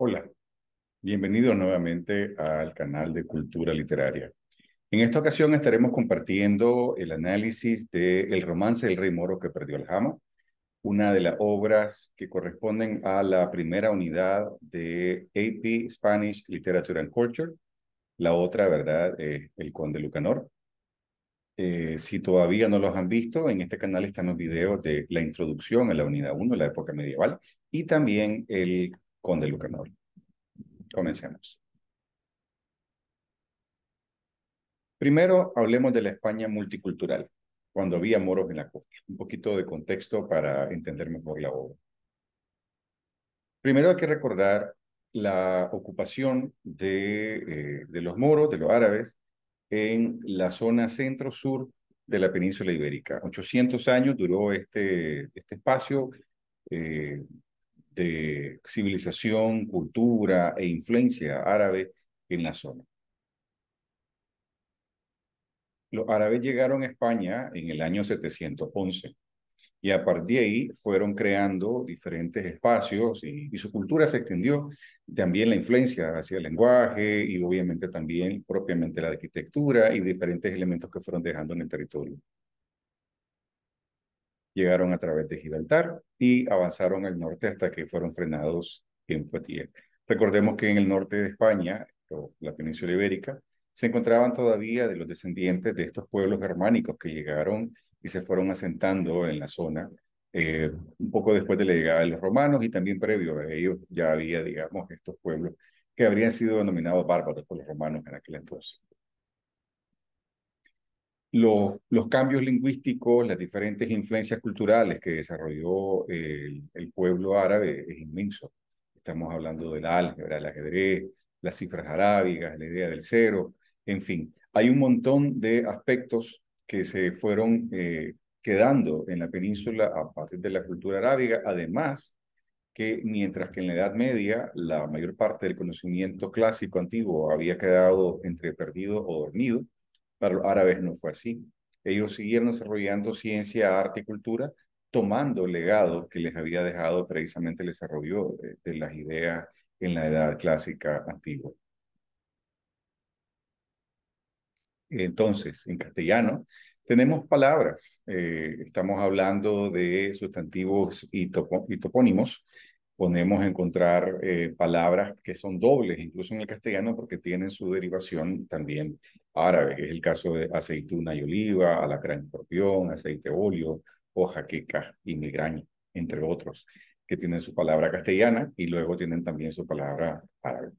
Hola, bienvenidos nuevamente al canal de Cultura Literaria. En esta ocasión estaremos compartiendo el análisis de El Romance del Rey Moro que Perdió Alhama, una de las obras que corresponden a la primera unidad de AP Spanish Literature and Culture, la otra, ¿verdad?, El Conde Lucanor. Si todavía no los han visto, en este canal están los videos de la introducción a la unidad 1, la época medieval, y también El Conde Lucanor. Comencemos. Primero, hablemos de la España multicultural, cuando había moros en la costa. Un poquito de contexto para entender mejor la obra. Primero hay que recordar la ocupación de los moros, de los árabes, en la zona centro-sur de la península ibérica. 800 años duró este espacio de civilización, cultura e influencia árabe en la zona. Los árabes llegaron a España en el año 711 y a partir de ahí fueron creando diferentes espacios y su cultura se extendió. También la influencia hacia el lenguaje y obviamente también propiamente la arquitectura y diferentes elementos que fueron dejando en el territorio. Llegaron a través de Gibraltar y avanzaron al norte hasta que fueron frenados en Poitiers. Recordemos que en el norte de España, o la península ibérica, se encontraban todavía de los descendientes de estos pueblos germánicos que llegaron y se fueron asentando en la zona un poco después de la llegada de los romanos, y también previo a ellos ya había, digamos, estos pueblos que habrían sido denominados bárbaros por los romanos en aquel entonces. Los cambios lingüísticos, las diferentes influencias culturales que desarrolló el pueblo árabe es inmenso. Estamos hablando del álgebra, el ajedrez, las cifras arábigas, la idea del cero, en fin. Hay un montón de aspectos que se fueron quedando en la península a partir de la cultura arábiga, además que mientras que en la Edad Media la mayor parte del conocimiento clásico antiguo había quedado entre perdido o dormido, para los árabes no fue así. Ellos siguieron desarrollando ciencia, arte y cultura, tomando el legado que les había dejado precisamente el desarrollo de las ideas en la edad clásica antigua. Entonces, en castellano, tenemos palabras. Estamos hablando de sustantivos y topónimos. Podemos encontrar palabras que son dobles, incluso en el castellano, porque tienen su derivación también árabe. Es el caso de aceituna y oliva, alacrán y corpión, aceite óleo, hoja, queca y migraña, entre otros, que tienen su palabra castellana y luego tienen también su palabra árabe.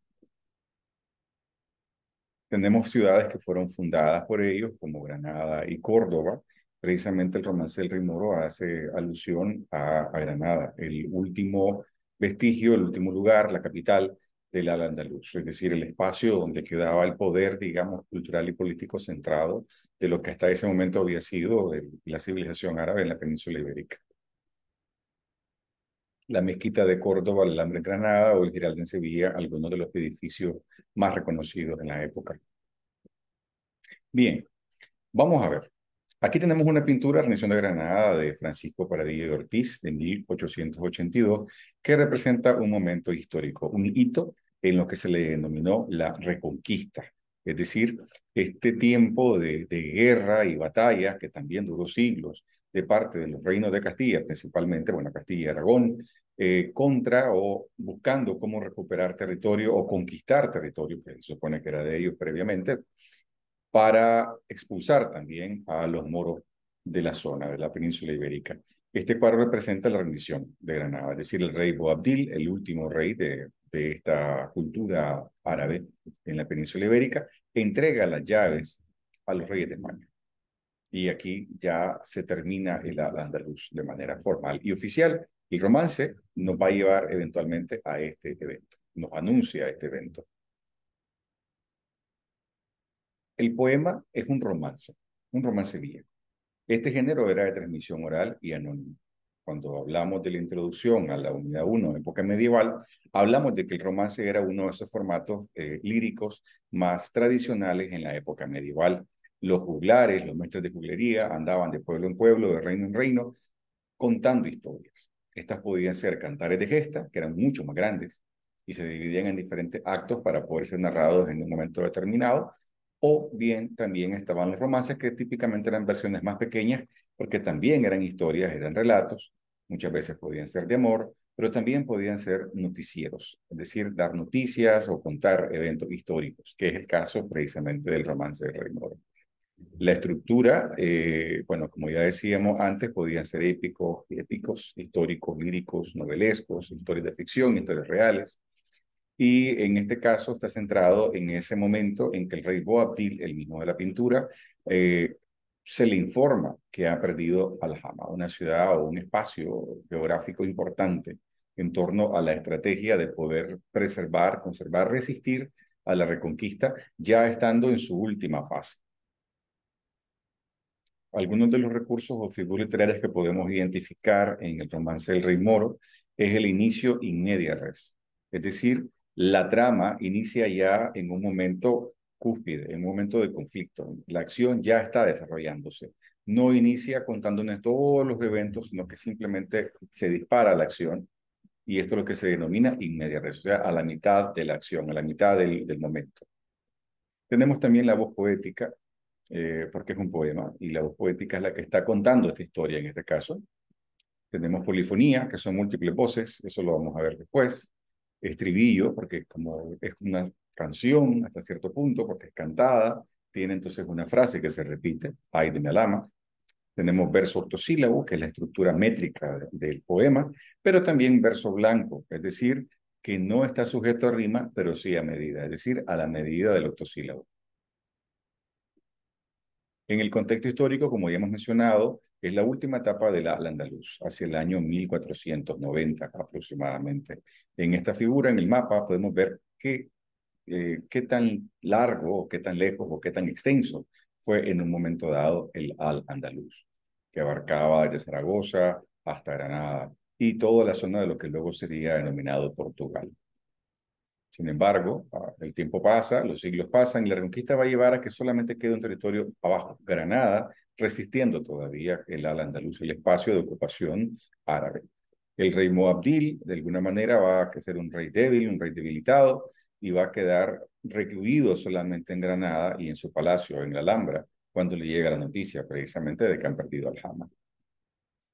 Tenemos ciudades que fueron fundadas por ellos, como Granada y Córdoba. Precisamente el Romance del Rey Moro hace alusión a Granada, el último vestigio, el último lugar, la capital del Al-Andalus, es decir, el espacio donde quedaba el poder, digamos, cultural y político centrado de lo que hasta ese momento había sido la civilización árabe en la península ibérica. La mezquita de Córdoba, la Alhambra en Granada o el Giralda en Sevilla, algunos de los edificios más reconocidos en la época. Bien, vamos a ver. Aquí tenemos una pintura, Rendición de Granada, de Francisco Paradilla Ortiz, de 1882, que representa un momento histórico, un hito en lo que se le denominó la Reconquista. Es decir, este tiempo de guerra y batallas, que también duró siglos, de parte de los reinos de Castilla, principalmente, bueno, Castilla y Aragón, contra o buscando cómo recuperar territorio o conquistar territorio, que se supone que era de ellos previamente, para expulsar también a los moros de la zona, de la península ibérica. Este cuadro representa la rendición de Granada, es decir, el rey Boabdil, el último rey de esta cultura árabe en la península ibérica, entrega las llaves a los reyes de España. Y aquí ya se termina el Al-Andalus de manera formal y oficial. El romance nos va a llevar eventualmente a este evento, nos anuncia este evento. El poema es un romance viejo. Este género era de transmisión oral y anónimo. Cuando hablamos de la introducción a la unidad 1, época medieval, hablamos de que el romance era uno de esos formatos líricos más tradicionales en la época medieval. Los juglares, los maestros de juglería, andaban de pueblo en pueblo, de reino en reino, contando historias. Estas podían ser cantares de gesta, que eran mucho más grandes, y se dividían en diferentes actos para poder ser narrados en un momento determinado, o bien también estaban los romances, que típicamente eran versiones más pequeñas, porque también eran historias, eran relatos, muchas veces podían ser de amor, pero también podían ser noticieros, es decir, dar noticias o contar eventos históricos, que es el caso precisamente del Romance del Rey Moro. La estructura, bueno, como ya decíamos antes, podían ser épicos, históricos, líricos, novelescos, historias de ficción, historias reales. Y en este caso está centrado en ese momento en que el rey Boabdil, el mismo de la pintura, se le informa que ha perdido Alhama, una ciudad o un espacio geográfico importante en torno a la estrategia de poder preservar, conservar, resistir a la reconquista, ya estando en su última fase. Algunos de los recursos o figuras literarias que podemos identificar en el Romance del Rey Moro es el inicio in media res, es decir, la trama inicia ya en un momento cúspide, en un momento de conflicto, la acción ya está desarrollándose, no inicia contándonos todos los eventos, sino que simplemente se dispara la acción, y esto es lo que se denomina in media res, o sea, a la mitad de la acción, a la mitad del momento. Tenemos también la voz poética, porque es un poema, y la voz poética es la que está contando esta historia en este caso. Tenemos polifonía, que son múltiples voces, eso lo vamos a ver después. Estribillo, porque como es una canción hasta cierto punto, porque es cantada, tiene entonces una frase que se repite, ay de mi alhama. Tenemos verso octosílabo, que es la estructura métrica del poema, pero también verso blanco, es decir, que no está sujeto a rima, pero sí a medida, es decir, a la medida del octosílabo. En el contexto histórico, como ya hemos mencionado, es la última etapa de la Al-Andalus, hacia el año 1490 aproximadamente. En esta figura, en el mapa, podemos ver qué tan largo, o qué tan lejos, o qué tan extenso fue en un momento dado el Al-Andalus, que abarcaba desde Zaragoza hasta Granada y toda la zona de lo que luego sería denominado Portugal. Sin embargo, el tiempo pasa, los siglos pasan, y la reconquista va a llevar a que solamente quede un territorio abajo, Granada, resistiendo todavía el Al-Andalus, el espacio de ocupación árabe. El rey Boabdil, de alguna manera, va a ser un rey débil, un rey debilitado, y va a quedar recluido solamente en Granada y en su palacio, en la Alhambra, cuando le llega la noticia, precisamente, de que han perdido Alhama.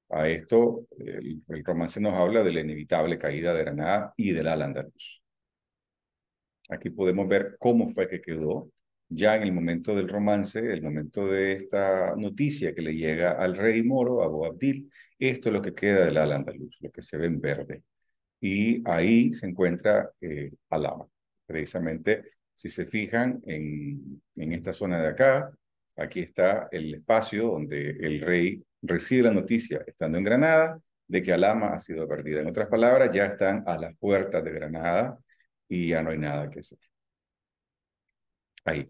A esto, el romance nos habla de la inevitable caída de Granada y del Al-Andalus. Aquí podemos ver cómo fue que quedó ya en el momento del romance, el momento de esta noticia que le llega al rey moro, a Boabdil. Esto es lo que queda del Al-Andalus, lo que se ve en verde. Y ahí se encuentra Alhama. Precisamente, si se fijan en esta zona de acá, aquí está el espacio donde el rey recibe la noticia, estando en Granada, de que Alhama ha sido perdida. En otras palabras, ya están a las puertas de Granada, y ya no hay nada que hacer. Ahí,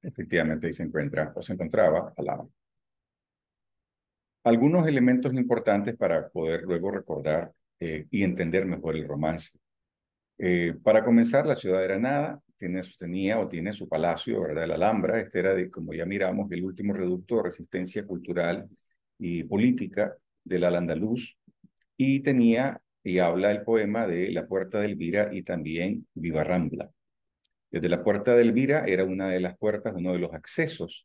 efectivamente, ahí se encuentra o se encontraba Alhama. Algunos elementos importantes para poder luego recordar y entender mejor el romance. Para comenzar, la ciudad de Granada tenía su palacio, ¿verdad? La Alhambra, este era, como ya miramos, el último reducto de resistencia cultural y política del Al-Andalus, y tenía... y habla el poema de la Puerta de Elvira y también Bibarrambla. Desde la Puerta de Elvira era una de las puertas, uno de los accesos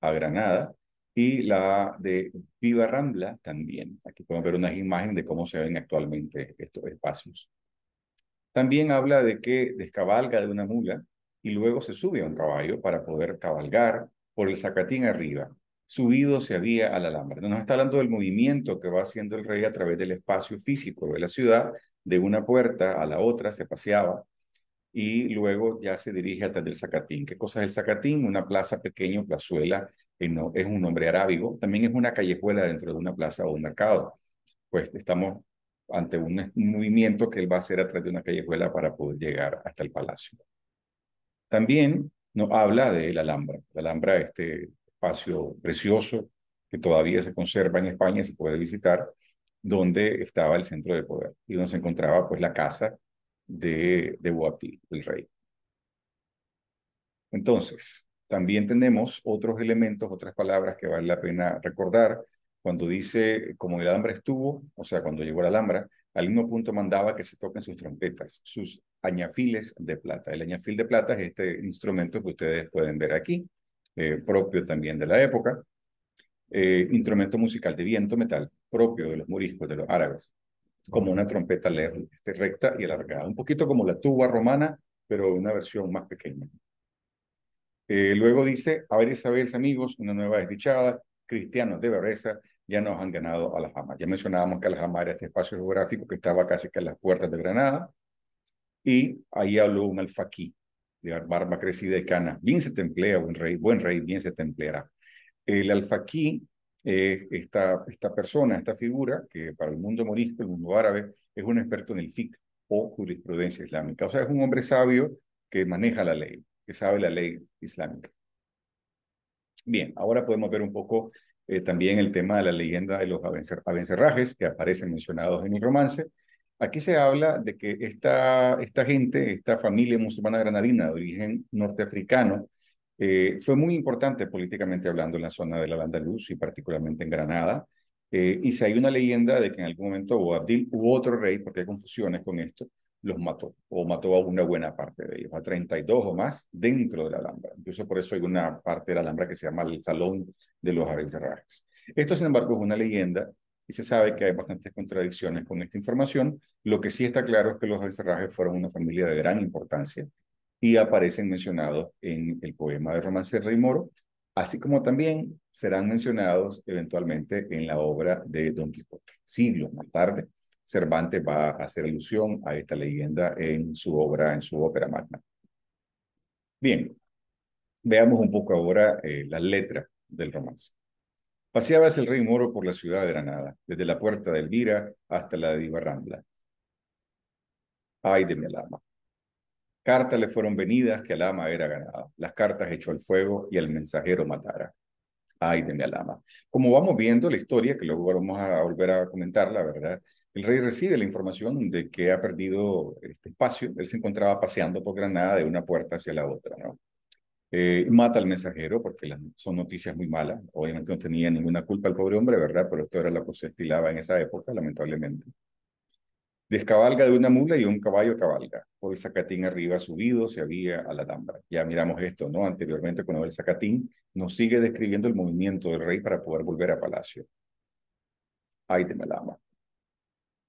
a Granada, y la de Bibarrambla también. Aquí podemos ver unas imágenes de cómo se ven actualmente estos espacios. También habla de que descabalga de una mula y luego se sube a un caballo para poder cabalgar por el Zacatín arriba. Subido se había a la Alhambra. Nos está hablando del movimiento que va haciendo el rey a través del espacio físico de la ciudad, de una puerta a la otra se paseaba, y luego ya se dirige hasta el Zacatín. ¿Qué cosa es el Zacatín? Una plaza pequeña, plazuela, es un nombre arábigo, también es una callejuela dentro de una plaza o un mercado. Pues estamos ante un movimiento que él va a hacer a través de una callejuela para poder llegar hasta el palacio. También nos habla de la Alhambra. La Alhambra, espacio precioso que todavía se conserva en España, se puede visitar, donde estaba el centro de poder y donde se encontraba pues la casa de Boabdil, el rey. Entonces, también tenemos otros elementos, otras palabras que vale la pena recordar. Cuando dice, como el Alhambra estuvo, o sea, cuando llegó la Alhambra, al mismo punto mandaba que se toquen sus trompetas, sus añafiles de plata. El añafil de plata es este instrumento que ustedes pueden ver aquí, propio también de la época, instrumento musical de viento metal, propio de los moriscos, de los árabes, como una trompeta recta y alargada, un poquito como la tuba romana, pero una versión más pequeña. Luego dice, a ver esa vez, amigos, una nueva desdichada, cristianos de Berreza, ya nos han ganado Alhama. Ya mencionábamos que Alhama era este espacio geográfico que estaba casi que a las puertas de Granada, y ahí habló un alfaquí, de barba crecida y canas, bien se templea, buen rey, bien se templeará. El alfaquí, esta persona, esta figura, que para el mundo morisco, el mundo árabe, es un experto en el fiqh o jurisprudencia islámica. O sea, es un hombre sabio que maneja la ley, que sabe la ley islámica. Bien, ahora podemos ver un poco también el tema de la leyenda de los abencerrajes que aparecen mencionados en el romance. Aquí se habla de que esta gente, esta familia musulmana granadina de origen norteafricano, fue muy importante políticamente hablando en la zona del Al-Andalus y particularmente en Granada, y si hay una leyenda de que en algún momento Boabdil u otro rey, porque hay confusiones con esto, los mató, o mató a una buena parte de ellos, a 32 o más dentro de la Alhambra. Incluso por eso hay una parte de la Alhambra que se llama el Salón de los Abencerrajes. Esto, sin embargo, es una leyenda, y se sabe que hay bastantes contradicciones con esta información. Lo que sí está claro es que los Abencerrajes fueron una familia de gran importancia, y aparecen mencionados en el poema del Romance del Rey Moro, así como también serán mencionados eventualmente en la obra de Don Quijote. Siglos más tarde, Cervantes va a hacer alusión a esta leyenda en su obra, en su ópera magna. Bien, veamos un poco ahora la letra del romance. Paseabas el rey moro por la ciudad de Granada, desde la puerta de Elvira hasta la de Bibarrambla. Ay de mi Alhama. Cartas le fueron venidas que Alhama era ganada. Las cartas echó al fuego y el mensajero matara. Ay de mi Alhama. Como vamos viendo la historia, que luego vamos a volver a comentarla, ¿verdad? El rey recibe la información de que ha perdido este espacio. Él se encontraba paseando por Granada de una puerta hacia la otra, ¿no? Mata al mensajero porque son noticias muy malas. Obviamente no tenía ninguna culpa el pobre hombre, ¿verdad? Pero esto era lo que se estilaba en esa época, lamentablemente. Descabalga de una mula y un caballo cabalga. Por el Zacatín arriba subido se había a la Alhambra. Ya miramos esto, ¿no? Anteriormente con el Zacatín nos sigue describiendo el movimiento del rey para poder volver a palacio. Ay de mi Alhama.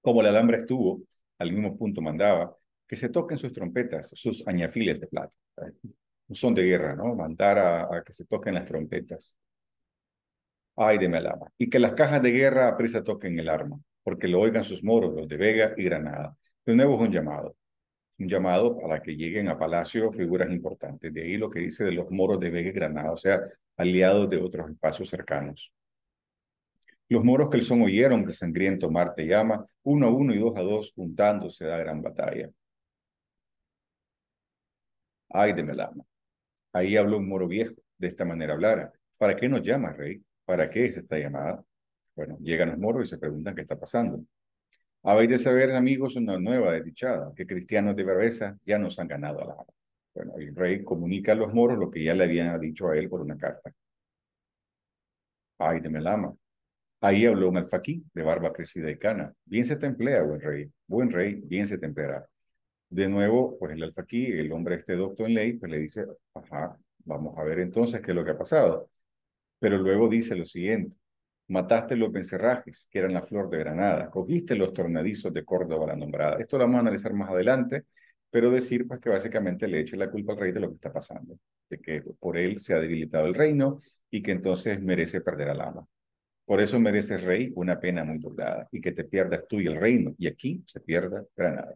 Como la Alhambra estuvo, al mismo punto mandaba que se toquen sus trompetas, sus añafiles de plata. Un son de guerra, ¿no? Mandar a que se toquen las trompetas. Ay de mi Alhama. Y que las cajas de guerra a prisa toquen el arma, porque lo oigan sus moros, los de Vega y Granada. De nuevo es un llamado para que lleguen a palacio figuras importantes. De ahí lo que dice de los moros de Vega y Granada, o sea, aliados de otros espacios cercanos. Los moros que el son oyeron, que el sangriento mar te llama, uno a uno y dos a dos, juntándose da gran batalla. Ay de mi Alhama. Ahí habló un moro viejo, de esta manera hablara. ¿Para qué nos llama, rey? ¿Para qué es esta llamada? Bueno, llegan los moros y se preguntan qué está pasando. Habéis de saber, amigos, una nueva desdichada, que cristianos de Berreza ya nos han ganado Alhama. Bueno, el rey comunica a los moros lo que ya le habían dicho a él por una carta. Ay de mi Alhama. Ahí habló un alfaquí, de barba crecida y cana. Bien se templea, buen rey, bien se templará. De nuevo, pues el alfaquí, el hombre este docto en ley, pues le dice, ajá, vamos a ver entonces qué es lo que ha pasado. Pero luego dice lo siguiente, mataste los abencerrajes, que eran la flor de Granada, cogiste los tornadizos de Córdoba la nombrada. Esto lo vamos a analizar más adelante, pero decir pues que básicamente le eche la culpa al rey de lo que está pasando, de que por él se ha debilitado el reino y que entonces merece perder Alhama. Por eso mereces, rey, una pena muy doblada, y que te pierdas tú y el reino, y aquí se pierda Granada.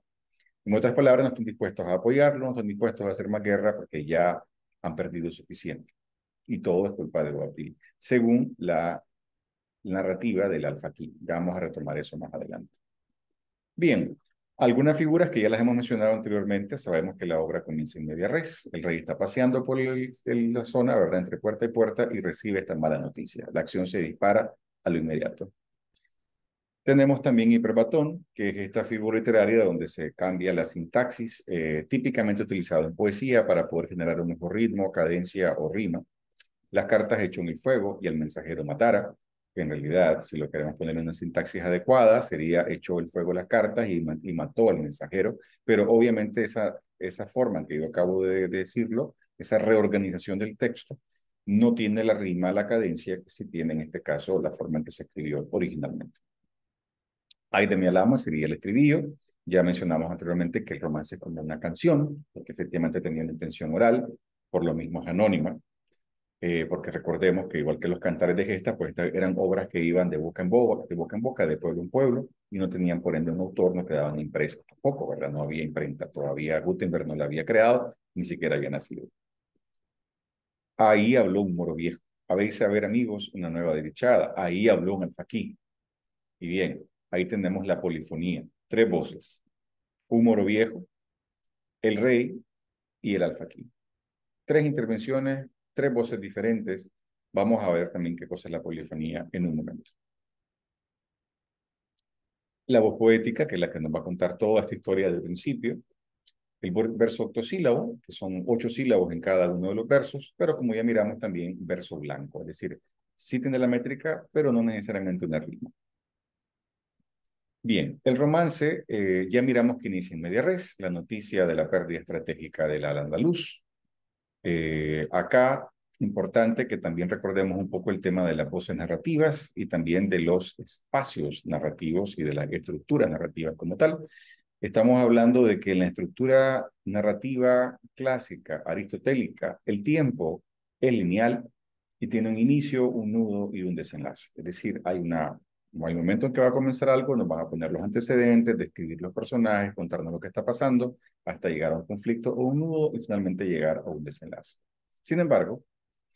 En otras palabras, no están dispuestos a apoyarlo, no están dispuestos a hacer más guerra, porque ya han perdido suficiente. Y todo es culpa de Boabdil, según la narrativa del alfaquí. Ya vamos a retomar eso más adelante. Bien, algunas figuras que ya las hemos mencionado anteriormente, sabemos que la obra comienza en media res. El rey está paseando por la zona, ¿verdad?, entre puerta y puerta, y recibe esta mala noticia. La acción se dispara a lo inmediato. Tenemos también hiperbatón, que es esta figura literaria donde se cambia la sintaxis, típicamente utilizada en poesía para poder generar un mejor ritmo, cadencia o rima. Las cartas echó en el fuego y el mensajero matara. En realidad, si lo queremos poner en una sintaxis adecuada, sería echó el fuego a las cartas y mató al mensajero, pero obviamente esa forma que yo acabo de decirlo, esa reorganización del texto, no tiene la rima, la cadencia que sí tiene en este caso la forma en que se escribió originalmente. Ay de mi alhama sería el estribillo. Ya mencionamos anteriormente que el romance es como una canción, porque efectivamente tenía una intención oral, por lo mismo es anónima, porque recordemos que igual que los cantares de gesta, pues eran obras que iban de boca en boca, de pueblo en pueblo, y no tenían por ende un autor, no quedaban impresos tampoco, ¿verdad? No había imprenta, todavía Gutenberg no la había creado, ni siquiera había nacido. Ahí habló un moro viejo. Habéis a ver, amigos, una nueva derechada. Ahí habló un alfaquí. Y bien, ahí tenemos la polifonía. Tres voces. Un moro viejo, el rey y el alfaquí. Tres intervenciones, tres voces diferentes. Vamos a ver también qué cosa es la polifonía en un momento. La voz poética, que es la que nos va a contar toda esta historia desde el principio. El verso octosílabo, que son 8 sílabos en cada uno de los versos, pero como ya miramos también, verso blanco, es decir, sí tiene la métrica, pero no necesariamente una rima. Bien, el romance, ya miramos que inicia en media res, la noticia de la pérdida estratégica del Al-Andalus. Acá, importante que también recordemos un poco el tema de las voces narrativas y también de los espacios narrativos y de las estructuras narrativas como tal. Estamos hablando de que en la estructura narrativa clásica, aristotélica, el tiempo es lineal y tiene un inicio, un nudo y un desenlace. Es decir, hay un momento en que va a comenzar algo, nos van a poner los antecedentes, describir los personajes, contarnos lo que está pasando, hasta llegar a un conflicto o un nudo y finalmente llegar a un desenlace. Sin embargo,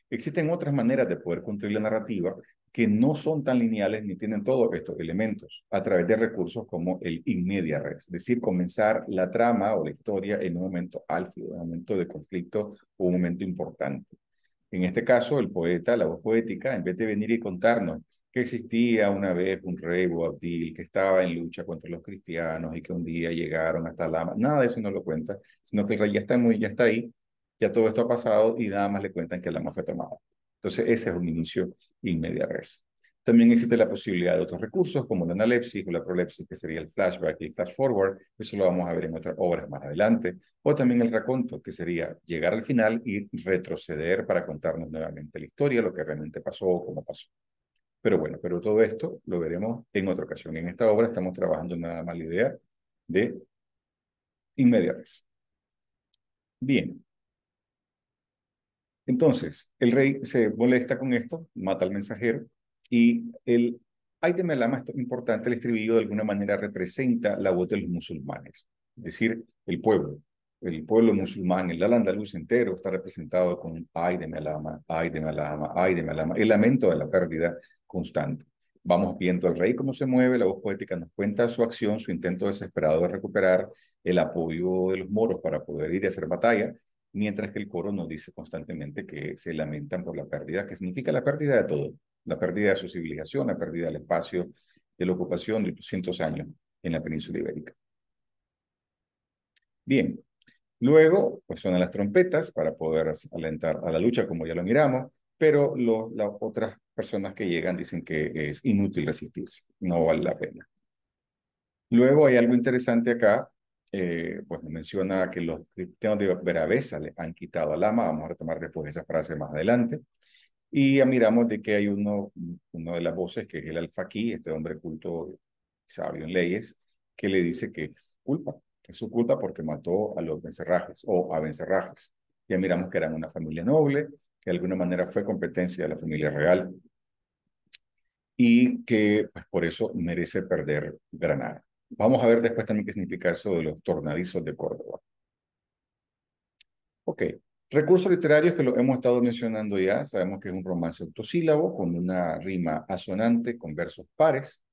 existen otras maneras de poder construir la narrativa que no son tan lineales ni tienen todos estos elementos a través de recursos como el in media res, es decir, comenzar la trama o la historia en un momento álgido, en un momento de conflicto o un momento importante. En este caso, el poeta, la voz poética, en vez de venir y contarnos que existía una vez un rey Boabdil que estaba en lucha contra los cristianos y que un día llegaron hasta Alhama, nada de eso no lo cuenta, sino que el rey ya está ahí, ya todo esto ha pasado y nada más le cuentan que Alhama fue tomada. Entonces ese es un inicio in media res. También existe la posibilidad de otros recursos como la analepsis o la prolepsis, que sería el flashback y el flash forward, eso lo vamos a ver en otras obras más adelante, o también el raconto, que sería llegar al final y retroceder para contarnos nuevamente la historia, lo que realmente pasó o cómo pasó. Pero bueno, pero todo esto lo veremos en otra ocasión. En esta obra estamos trabajando nada más la idea de in media res. Bien. Entonces, el rey se molesta con esto, mata al mensajero, y el ay de mi alhama, esto es importante, el estribillo de alguna manera representa la voz de los musulmanes, es decir, el pueblo musulmán, el Al-Andalus entero está representado con ay de mi alhama, ay de mi alhama, ay de mi alhama, el lamento de la pérdida constante. Vamos viendo al rey cómo se mueve, la voz poética nos cuenta su acción, su intento desesperado de recuperar el apoyo de los moros para poder ir a hacer batalla, mientras que el coro nos dice constantemente que se lamentan por la pérdida, que significa la pérdida de todo, la pérdida de su civilización, la pérdida del espacio de la ocupación de 800 años en la península ibérica. Bien, luego pues suenan las trompetas para poder alentar a la lucha, como ya lo miramos, pero las otras personas que llegan dicen que es inútil resistirse, no vale la pena. Luego hay algo interesante acá, pues menciona que los cristianos de Veravesa le han quitado Alhama, vamos a retomar después esa frase más adelante, y ya miramos de que hay uno de las voces que es el alfaquí, este hombre culto sabio en leyes, que le dice que es su culpa porque mató a los abencerrajes o abencerrajes. Ya miramos que eran una familia noble, que de alguna manera fue competencia de la familia real y que pues, por eso merece perder Granada. Vamos a ver después también qué significa eso de los tornadizos de Córdoba. Ok, recursos literarios que lo hemos estado mencionando ya, sabemos que es un romance octosílabo con una rima asonante con versos pares.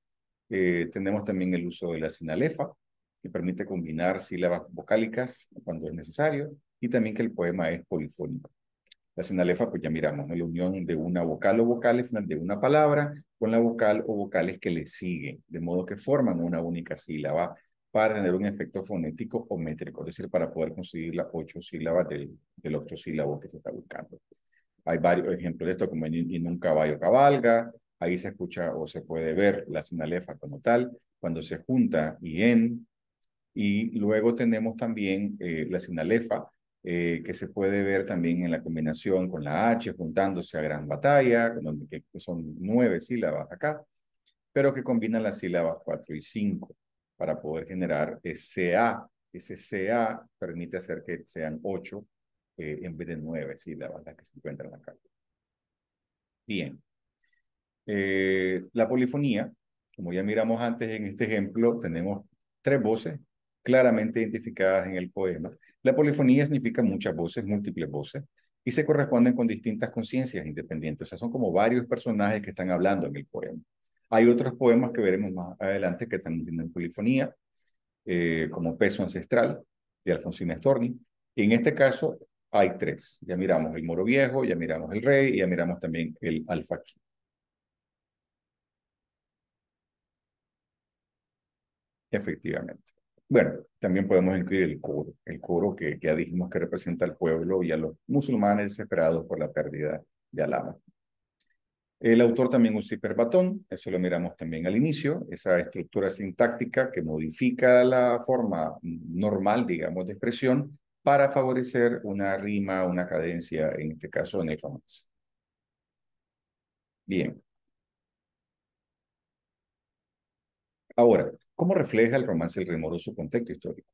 Tenemos también el uso de la sinalefa, que permite combinar sílabas vocálicas cuando es necesario, y también que el poema es polifónico. La sinalefa, pues ya miramos, ¿no? La unión de una vocal o vocales final de una palabra con la vocal o vocales que le siguen, de modo que forman una única sílaba para tener un efecto fonético o métrico, es decir, para poder conseguir las 8 sílabas del octosílabo que se está buscando. Hay varios ejemplos de esto, como en un caballo cabalga, Ahí se escucha o se puede ver la sinalefa como tal, cuando se junta y en. Y luego tenemos también la sinalefa, que se puede ver también en la combinación con la H, juntándose a gran batalla, que son 9 sílabas acá, pero que combinan las sílabas 4 y 5 para poder generar CA. Ese CA permite hacer que sean 8 en vez de 9 sílabas las que se encuentran acá. Bien. La polifonía, como ya miramos antes en este ejemplo, tenemos 3 voces claramente identificadas en el poema. La polifonía significa muchas voces, múltiples voces, y se corresponden con distintas conciencias independientes. O sea, son como varios personajes que están hablando en el poema. Hay otros poemas que veremos más adelante que también tienen polifonía, como Peso Ancestral, de Alfonsina Storni. Y en este caso hay 3. Ya miramos el Moro Viejo, ya miramos el Rey, y ya miramos también el Alfaquí. Efectivamente. Bueno, también podemos incluir el coro que ya dijimos que representa al pueblo y a los musulmanes desesperados por la pérdida de Alhama. El autor también usa hiperbatón, eso lo miramos también al inicio, esa estructura sintáctica que modifica la forma normal, digamos, de expresión para favorecer una rima, una cadencia, en este caso en el romance. Bien. Ahora, ¿cómo refleja el romance del Rey Moro su contexto histórico?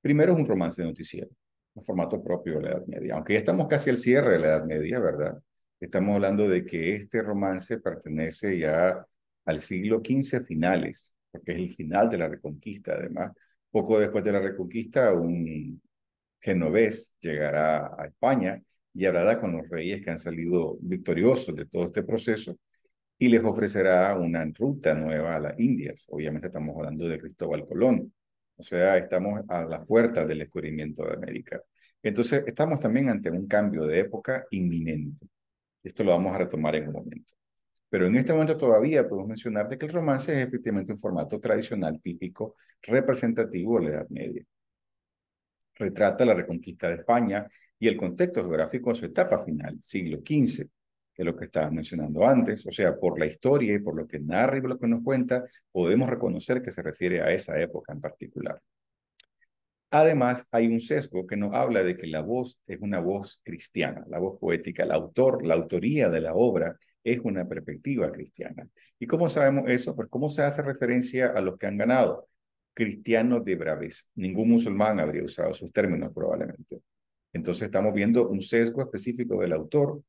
Primero, es un romance de noticiero, un formato propio de la Edad Media. Aunque ya estamos casi al cierre de la Edad Media, ¿verdad? Estamos hablando de que este romance pertenece ya al siglo XV finales, porque es el final de la Reconquista, además. Poco después de la Reconquista, un genovés llegará a España y hablará con los reyes que han salido victoriosos de todo este proceso, y les ofrecerá una ruta nueva a las Indias. Obviamente estamos hablando de Cristóbal Colón, o sea, estamos a las puertas del descubrimiento de América. Entonces, estamos también ante un cambio de época inminente. Esto lo vamos a retomar en un momento. Pero en este momento todavía podemos mencionar de que el romance es efectivamente un formato tradicional, típico, representativo de la Edad Media. Retrata la Reconquista de España y el contexto geográfico en su etapa final, siglo XV, que es lo que estaba mencionando antes. O sea, por la historia y por lo que narra y por lo que nos cuenta, podemos reconocer que se refiere a esa época en particular. Además, hay un sesgo que nos habla de que la voz es una voz cristiana, la voz poética, el autor, la autoría de la obra es una perspectiva cristiana. ¿Y cómo sabemos eso? Pues cómo se hace referencia a los que han ganado, cristianos de braveza. Ningún musulmán habría usado sus términos probablemente. Entonces estamos viendo un sesgo específico del autor,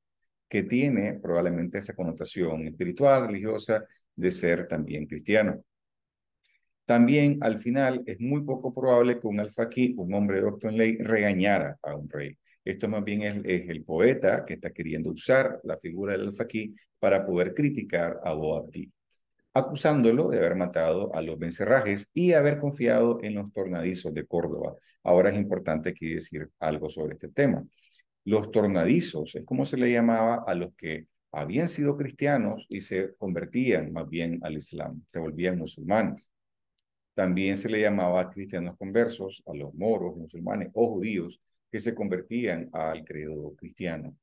que tiene probablemente esa connotación espiritual, religiosa, de ser también cristiano. También, al final, es muy poco probable que un alfaquí, un hombre docto en ley, regañara a un rey. Esto más bien es el poeta que está queriendo usar la figura del alfaquí para poder criticar a Boabdil, acusándolo de haber matado a los abencerrajes y haber confiado en los tornadizos de Córdoba. Ahora es importante aquí decir algo sobre este tema. Los tornadizos, es como se le llamaba a los que habían sido cristianos y se convertían más bien al Islam, se volvían musulmanes. También se le llamaba cristianos conversos a los moros, musulmanes o judíos que se convertían al credo cristiano.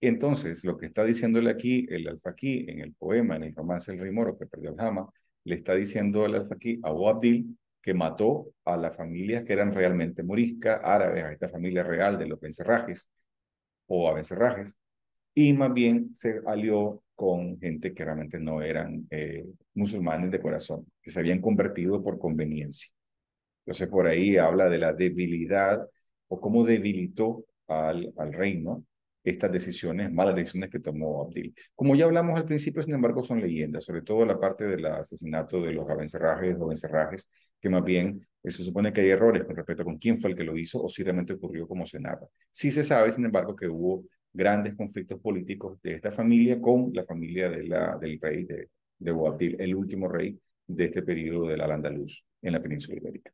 Entonces, lo que está diciéndole aquí el alfaquí en el poema, en el romance del Rey Moro que perdió Alhama, le está diciendo al alfaquí a Boabdil, que mató a las familias que eran realmente moriscas, árabes, a esta familia real de los abencerrajes o abencerrajes, y más bien se alió con gente que realmente no eran musulmanes de corazón, que se habían convertido por conveniencia. Entonces por ahí habla de la debilidad o cómo debilitó al reino estas decisiones, malas decisiones que tomó Abdil. Como ya hablamos al principio, sin embargo, son leyendas, sobre todo la parte del asesinato de los abencerrajes, que más bien se supone que hay errores con respecto a con quién fue el que lo hizo o si realmente ocurrió como se narra. Sí se sabe, sin embargo, que hubo grandes conflictos políticos de esta familia con la familia del rey de Boabdil, el último rey de este periodo del Al-Andalus en la península ibérica.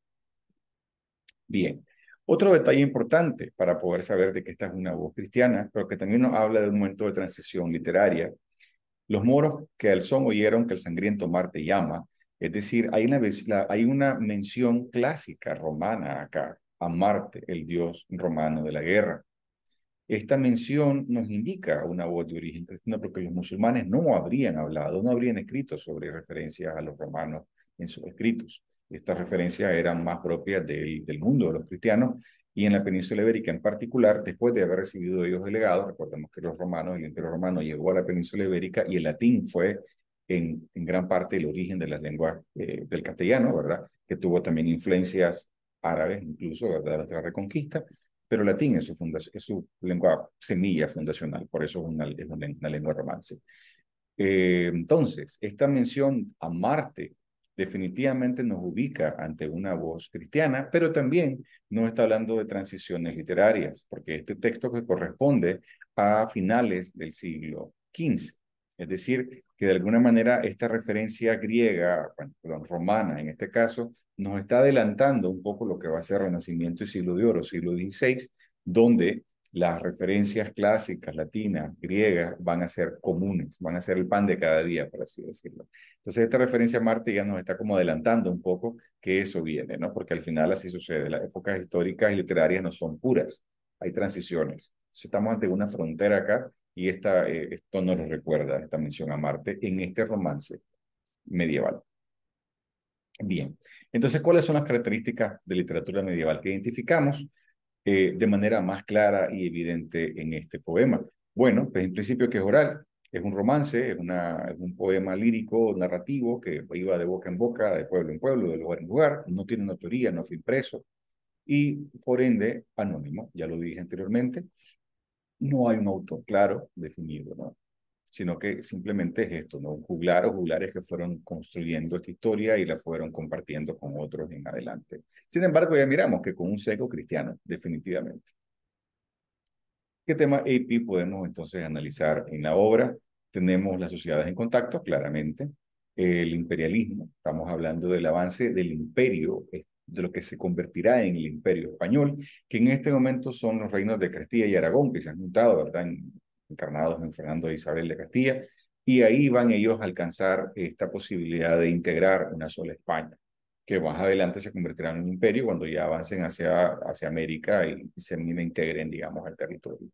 Bien. Otro detalle importante para poder saber de que esta es una voz cristiana, pero que también nos habla de un momento de transición literaria. Los moros que al son oyeron que el sangriento mar te llama, es decir, hay una mención clásica romana acá, a Marte, el dios romano de la guerra. Esta mención nos indica una voz de origen cristiano porque los musulmanes no habrían hablado, no habrían escrito sobre referencias a los romanos en sus escritos. Estas referencias eran más propias del mundo de los cristianos y en la península ibérica en particular, después de haber recibido ellos el legado, recordemos que los romanos, el imperio romano llegó a la península ibérica y el latín fue en gran parte el origen de las lenguas del castellano, ¿verdad? Que tuvo también influencias árabes, incluso, ¿verdad? Hasta la Reconquista, pero latín es su lengua semilla fundacional, por eso es una lengua romance. Entonces, esta mención a Marte definitivamente nos ubica ante una voz cristiana, pero también no está hablando de transiciones literarias, porque este texto que corresponde a finales del siglo XV, es decir, que de alguna manera esta referencia griega, perdón, romana en este caso, nos está adelantando un poco lo que va a ser Renacimiento y Siglo de Oro, siglo XVI, donde las referencias clásicas, latinas, griegas, van a ser comunes, van a ser el pan de cada día, por así decirlo. Entonces esta referencia a Marte ya nos está como adelantando un poco que eso viene, ¿no? Porque al final así sucede, las épocas históricas y literarias no son puras, hay transiciones. Entonces estamos ante una frontera acá, y esto nos lo recuerda, esta mención a Marte, en este romance medieval. Bien, entonces, ¿cuáles son las características de literatura medieval que identificamos de manera más clara y evidente en este poema? Bueno, pues en principio que es oral, es un romance, es un poema lírico, narrativo, que iba de boca en boca, de pueblo en pueblo, de lugar en lugar, no tiene notoría, no fue impreso, y por ende, anónimo, ya lo dije anteriormente. No hay un autor claro definido, ¿no? Sino que simplemente es esto, ¿no? Un juglar o juglares que fueron construyendo esta historia y la fueron compartiendo con otros en adelante. Sin embargo, ya miramos que con un sesgo cristiano, definitivamente. ¿Qué tema AP podemos entonces analizar en la obra? Tenemos las sociedades en contacto, claramente, el imperialismo, estamos hablando del avance del imperio de lo que se convertirá en el Imperio Español, que en este momento son los reinos de Castilla y Aragón, que se han juntado, ¿verdad? Encarnados en Fernando e Isabel de Castilla, y ahí van ellos a alcanzar esta posibilidad de integrar una sola España, que más adelante se convertirá en un imperio cuando ya avancen hacia América y se integren, digamos, al territorio.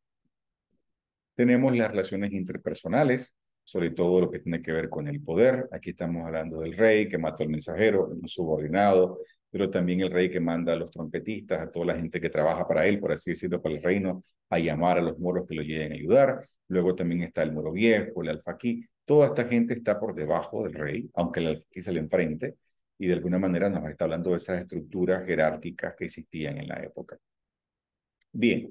Tenemos las relaciones interpersonales, sobre todo lo que tiene que ver con el poder. Aquí estamos hablando del rey que mató al mensajero, un subordinado, pero también el rey que manda a los trompetistas, a toda la gente que trabaja para él, por así decirlo, para el reino, a llamar a los moros que lo lleguen a ayudar. Luego también está el moro viejo, el alfaquí. Toda esta gente está por debajo del rey, aunque el alfaquí se le enfrente, y de alguna manera nos está hablando de esas estructuras jerárquicas que existían en la época. Bien,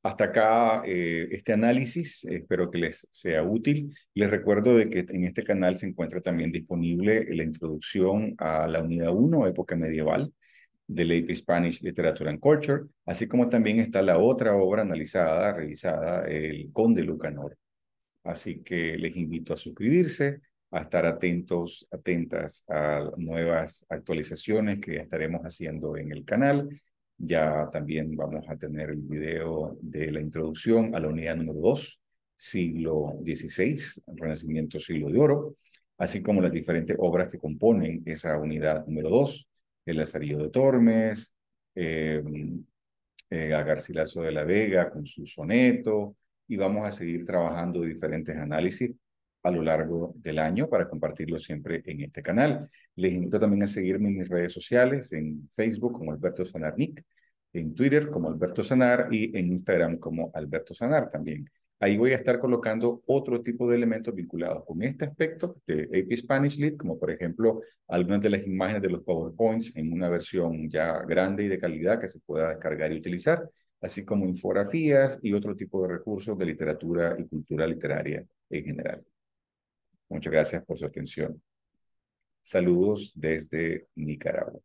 hasta acá este análisis, espero que les sea útil. Les recuerdo de que en este canal se encuentra también disponible la introducción a la unidad 1, época medieval, del AP Spanish Literature and Culture, así como también está la otra obra analizada, revisada, El Conde Lucanor. Así que les invito a suscribirse, a estar atentos, atentas a nuevas actualizaciones que ya estaremos haciendo en el canal. Ya también vamos a tener el video de la introducción a la unidad número 2, siglo XVI, Renacimiento, Siglo de Oro, así como las diferentes obras que componen esa unidad número 2, el Lazarillo de Tormes, a Garcilaso de la Vega con su soneto, y vamos a seguir trabajando diferentes análisis a lo largo del año para compartirlo siempre en este canal. Les invito también a seguirme en mis redes sociales, en Facebook como Alberto Sanar Nick, en Twitter como Alberto Sanar y en Instagram como Alberto Sanar también. Ahí voy a estar colocando otro tipo de elementos vinculados con este aspecto de AP Spanish Lit, como por ejemplo algunas de las imágenes de los PowerPoints en una versión ya grande y de calidad que se pueda descargar y utilizar, así como infografías y otro tipo de recursos de literatura y cultura literaria en general. Muchas gracias por su atención. Saludos desde Nicaragua.